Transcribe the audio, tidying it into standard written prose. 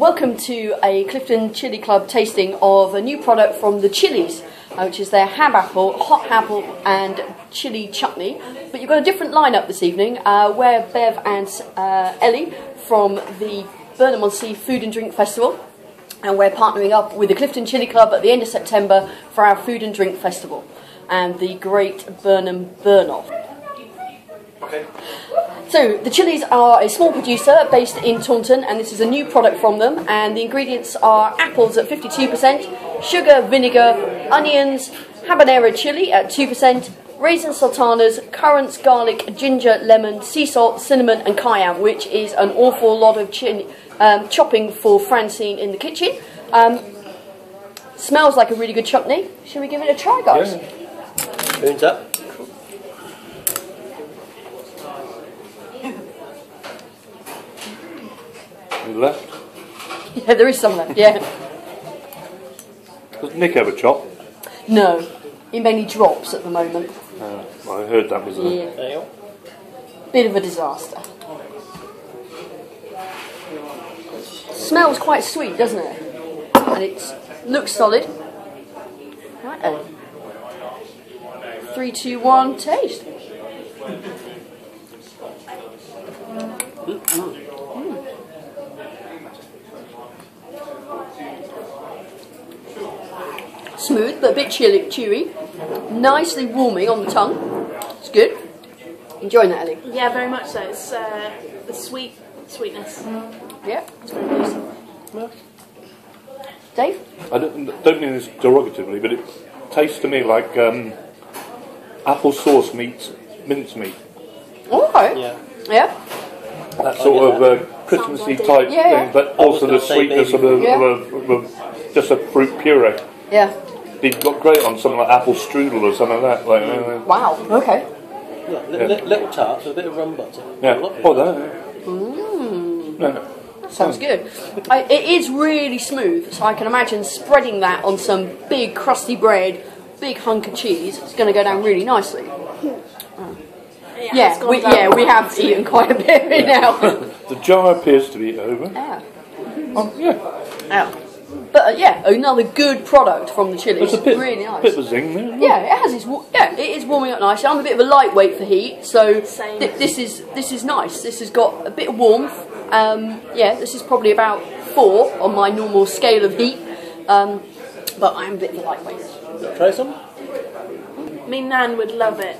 Welcome to a Clifton Chilli Club tasting of a new product from the Chillees, which is their HabApple, hot apple and chili chutney. But you've got a different lineup this evening, where Bev and Ellie from the Burnham on Sea Food and Drink Festival, and we're partnering up with the Clifton Chilli Club at the end of September for our Food and Drink Festival and the great Burnham Burn Off. Okay. So the Chillees are a small producer based in Taunton, and this is a new product from them, and the ingredients are apples at 52%, sugar, vinegar, onions, habanero chili at 2%, raisins, sultanas, currants, garlic, ginger, lemon, sea salt, cinnamon and cayenne, which is an awful lot of chopping for Francine in the kitchen. Smells like a really good chutney. Shall we give it a try, guys? Spoons up. Left? Yeah, there is some left, yeah. Does Nick ever chop? No, he mainly drops at the moment. Well, I heard that was a bit of a disaster. Smells quite sweet, doesn't it? And it looks solid. Right then. 3, 2, 1, taste. Smooth but a bit chewy, nicely warming on the tongue. It's good. Enjoying that, Ellie? Yeah, very much so. It's the sweetness. Yeah, it's very nice. Yeah. Dave? I don't mean this derogatively, but it tastes to me like apple sauce meets mincemeat. Okay. Yeah. Yeah. That sort of Christmassy type thing, but also the sweetness of just a fruit puree. Yeah. They've got great on something like apple strudel or something like that. Like, wow, okay. Yeah, little tarts with a bit of rum butter. Yeah, oh, that. Mmm. Yeah. Sounds good. It is really smooth, so I can imagine spreading that on some big crusty bread, big hunk of cheese. It's going to go down really nicely. Yeah, we have eaten quite a bit right now. The jar appears to be over. Yeah. Oh, yeah. Oh. But yeah, another good product from the Chillees. It's really nice. Bit of a zing there. Yeah, it has. It is warming up nicely. I'm a bit of a lightweight for heat, so this is nice. This has got a bit of warmth. Yeah, this is probably about 4 on my normal scale of heat, but I'm a bit of a lightweight. Try some. Me Nan would love it.